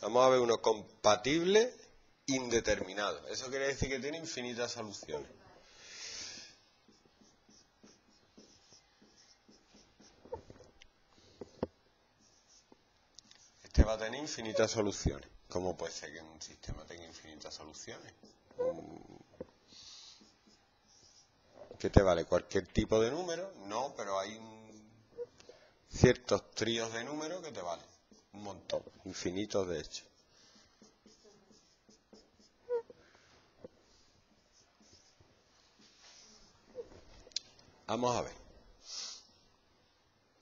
Vamos a ver uno compatible indeterminado. Eso quiere decir que tiene infinitas soluciones. Este va a tener infinitas soluciones. ¿Cómo puede ser que un sistema tenga infinitas soluciones? ¿Qué te vale? ¿Cualquier tipo de número? No, pero hay ciertos tríos de números que te valen. Un montón, infinitos de hecho. Vamos a ver.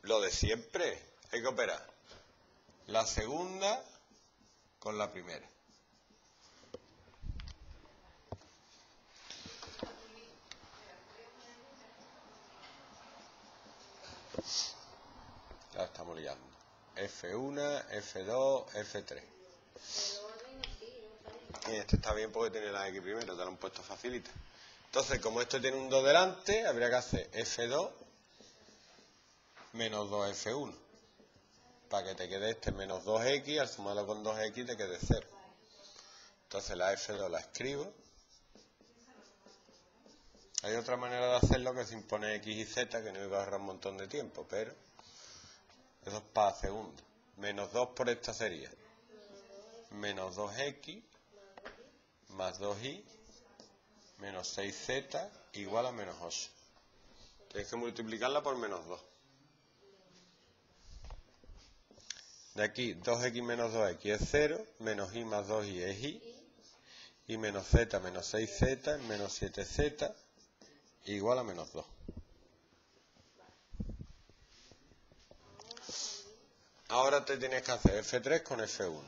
Lo de siempre, hay que operar la segunda con la primera. Ya estamos liando. F1, F2, F3. Y este está bien porque tiene la X primero, te lo han puesto facilita. Entonces, como esto tiene un 2 delante, habría que hacer F2 menos 2F1. Para que te quede este menos 2X, al sumarlo con 2X te quede 0. Entonces la F2 la escribo. Hay otra manera de hacerlo que se impone X y Z, que no iba a ahorrar un montón de tiempo, pero eso es para segunda. Menos 2 por esta sería menos 2X más 2Y menos 6Z igual a menos 8. Tienes que multiplicarla por menos 2. De aquí 2X menos 2X es 0, menos Y más 2Y es Y menos Z menos 6Z menos 7Z igual a menos 2. Ahora te tienes que hacer F3 con F1.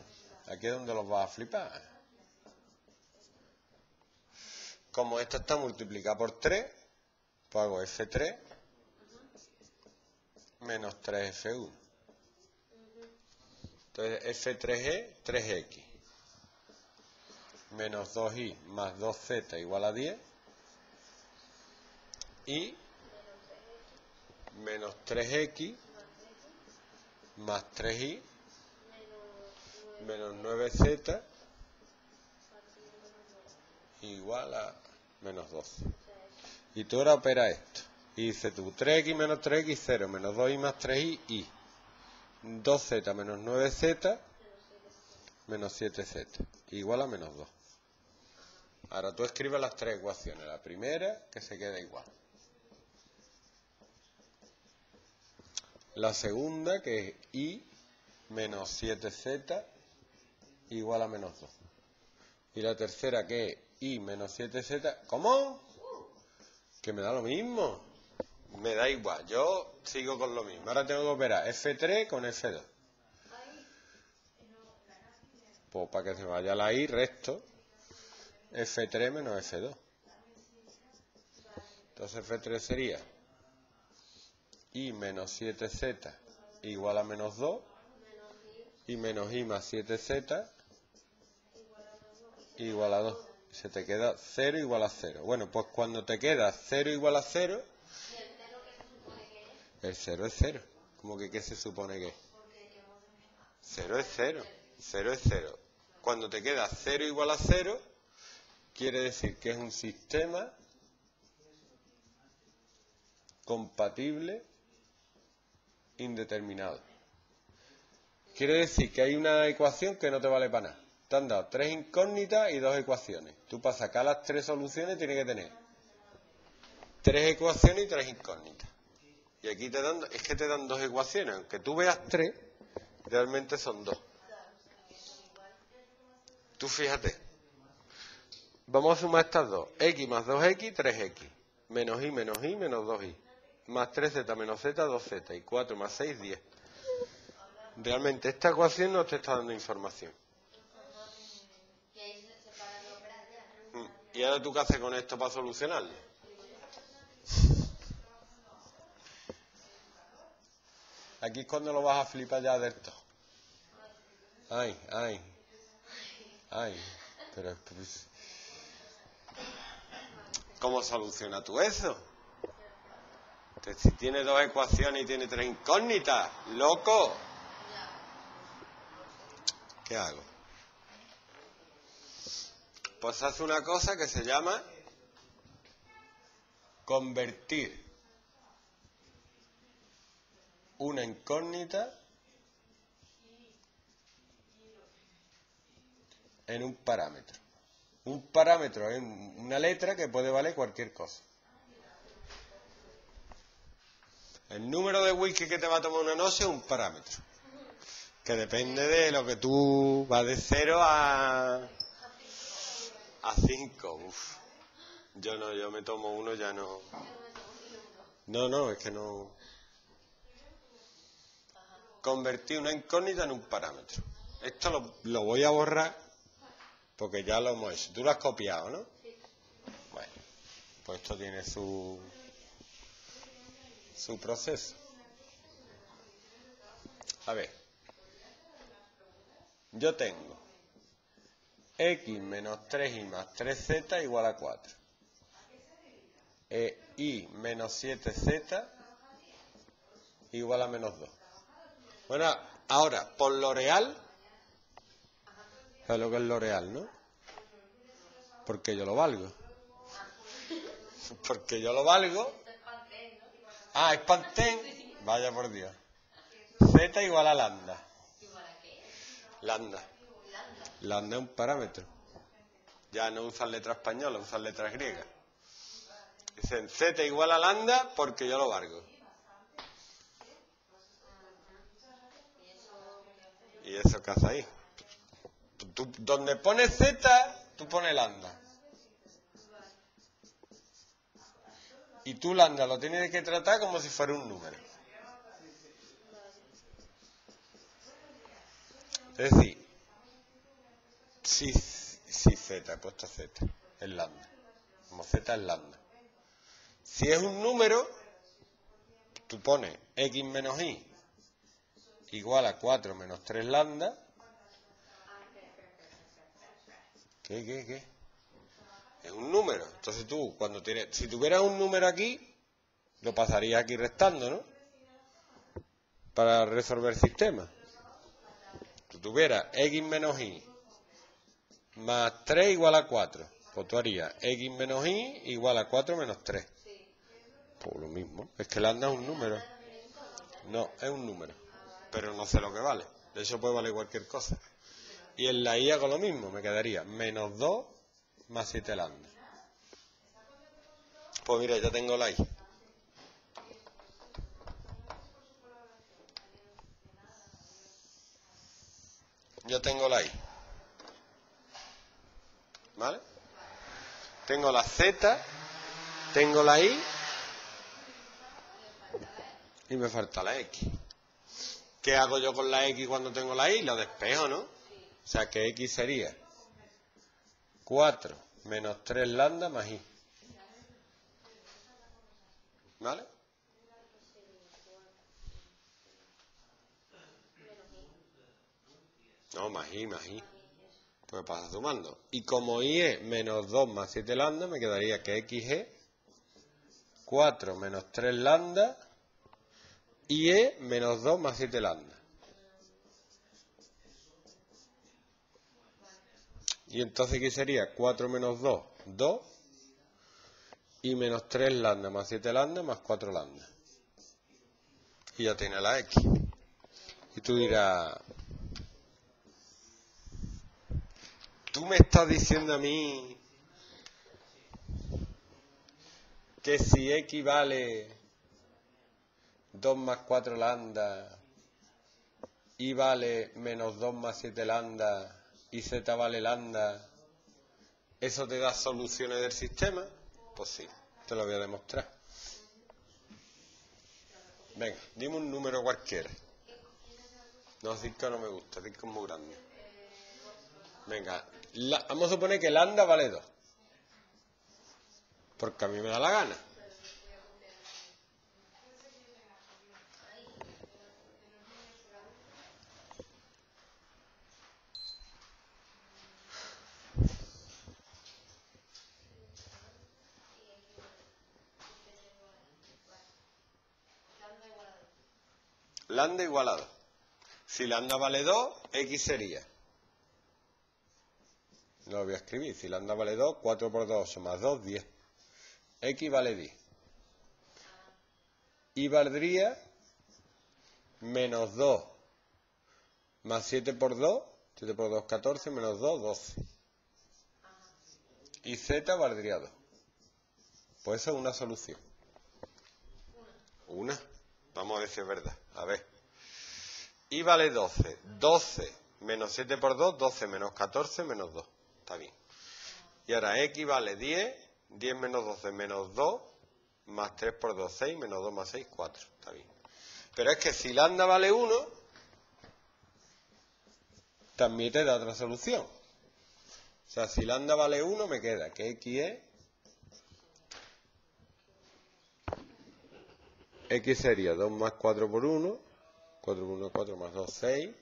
Aquí es donde los vas a flipar. Como esta está multiplicada por 3, pues hago F3 menos 3F1. Entonces F3E, 3X. Menos 2Y más 2Z igual a 10. Y menos 3X más 3Y menos 9Z igual a menos 12. Y tú ahora opera esto. Y dice tú 3X menos 3X, 0, menos 2Y más 3Y, Y. 2Z menos 9Z menos 7Z igual a menos 2. Ahora tú escribes las tres ecuaciones. La primera que se queda igual. La segunda, que es y menos 7z igual a menos 2. Y la tercera, que es y menos 7z. ¿Cómo? Que me da lo mismo. Me da igual. Yo sigo con lo mismo. Ahora tengo que operar F3 con F2. Pues para que se vaya la i, resto F3 menos F2. Entonces F3 sería y menos 7z igual a menos 2, y menos y más 7z igual a 2. Se te queda 0 igual a 0. Bueno, pues cuando te queda 0 igual a 0, el 0 es 0. ¿Cómo que qué se supone que es? 0 es 0. 0 es 0. Cuando te queda 0 igual a 0, quiere decir que es un sistema compatible indeterminado. Quiere decir que hay una ecuación que no te vale para nada. Te han dado 3 incógnitas y 2 ecuaciones. Tú para sacar las 3 soluciones tienes que tener 3 ecuaciones y 3 incógnitas. Y aquí te dan, es que te dan 2 ecuaciones. Aunque tú veas 3, realmente son 2. Tú fíjate. Vamos a sumar estas dos. X más 2X, 3X. Menos Y, menos Y, menos 2Y. Más 3z menos z, 2z. Y 4 más 6, 10. Realmente esta ecuación no te está dando información. ¿Y ahora tú qué haces con esto para solucionarlo? Aquí es cuando lo vas a flipar ya de esto. Ay, ay. Ay. Pero pues, ¿cómo solucionas tú eso? Si tiene 2 ecuaciones y tiene 3 incógnitas, loco. ¿Qué hago? Pues hace una cosa que se llama convertir una incógnita en un parámetro. Un parámetro es una letra que puede valer cualquier cosa. El número de whisky que te va a tomar una noche es un parámetro. Que depende de lo que tú vas de 0 a 5. Uf. Yo no, yo me tomo uno ya no. No, es que no. Convertí una incógnita en un parámetro. Esto lo voy a borrar porque ya lo hemos hecho. Tú lo has copiado, ¿no? Bueno, pues esto tiene su proceso. A ver, yo tengo x menos 3y más 3z igual a 4, e y menos 7z igual a menos 2. Bueno, ahora, por lo real, ¿sabes lo que es lo real, no? Porque yo lo valgo. Porque yo lo valgo. Ah, es Pantén. Vaya por Dios. Z igual a lambda. Lambda. Lambda es un parámetro. Ya no usan letra española, usan letras griegas. Dicen Z igual a lambda porque yo lo valgo. ¿Y eso qué hace ahí? Tú, donde pones Z, tú pones lambda. Y tú, lambda, lo tienes que tratar como si fuera un número. Es decir, si z, he puesto z, es lambda. Como z es lambda. Si es un número, tú pones x menos y igual a 4 menos 3 lambda. ¿Qué? Es un número. Entonces tú, cuando tienes... Si tuvieras un número aquí, lo pasarías aquí restando, ¿no? Para resolver el sistema. Si tuvieras x menos y más 3 igual a 4, pues tú harías x menos y igual a 4 menos 3. Pues lo mismo. Es que lambda es un número. No, es un número. Pero no sé lo que vale. De hecho puede valer cualquier cosa. Y en la i hago lo mismo. Me quedaría menos 2 más 7 lambda. Pues mira, ya tengo la i. Yo tengo la i. ¿Vale? Tengo la z, tengo la i y me falta la x. ¿Qué hago yo con la x cuando tengo la i? La despejo, ¿no? O sea que x sería 4 menos 3 lambda más i. ¿Vale? No, más i. Pues pasa sumando. Y como i es menos 2 más 7 lambda, me quedaría que x es 4 menos 3 lambda y es menos 2 más 7 lambda. Y entonces aquí sería 4 menos 2, 2, y menos 3 lambda más 7 lambda más 4 lambda. Y ya tiene la x. Y tú dirás, tú me estás diciendo a mí que si x vale 2 más 4 lambda, y vale menos 2 más 7 lambda, y z vale lambda, ¿eso te da soluciones del sistema? Pues sí, te lo voy a demostrar. Venga, dime un número cualquiera. No, 5 no me gusta, 5 es muy grande. Venga, vamos a suponer que lambda vale 2. Porque a mí me da la gana. Lambda igual a 2. Si lambda vale 2, x sería No lo voy a escribir. Si lambda vale 2, 4 por 2, 8 más 2, 10. X vale 10. Y valdría menos 2 más 7 por 2. 7 por 2, 14, menos 2, 12. Y Z valdría 2. Pues eso es una solución. Una. Vamos a ver si es verdad. A ver. Y vale 12. 12 menos 7 por 2, 12 menos 14, menos 2. Está bien. Y ahora X vale 10. 10 menos 12, menos 2. Más 3 por 2, 6. Menos 2 más 6, 4. Está bien. Pero es que si lambda vale 1, también te da otra solución. O sea, si lambda vale 1, me queda que X es... X sería 2 más 4 por 1. 4 por 1, 4 más 2, 6.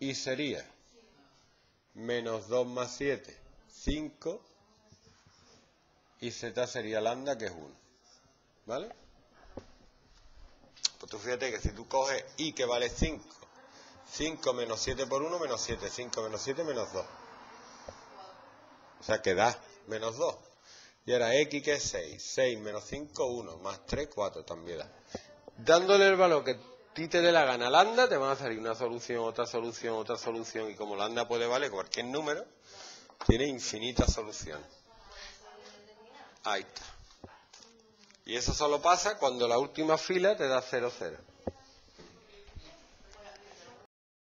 Y sería menos 2 más 7, 5. Y Z sería lambda, que es 1. ¿Vale? Pues tú fíjate que si tú coges Y, que vale 5. 5 menos 7 por 1, menos 7. 5 menos 7, menos 2. O sea, que da menos 2. Y ahora X, que es 6. 6 menos 5, 1. Más 3, 4. También da. Dándole el valor que a ti te dé la gana a lambda, te van a salir una solución, otra solución, otra solución. Y como lambda puede valer cualquier número, tiene infinitas soluciones. Ahí está. Y eso solo pasa cuando la última fila te da 0, 0.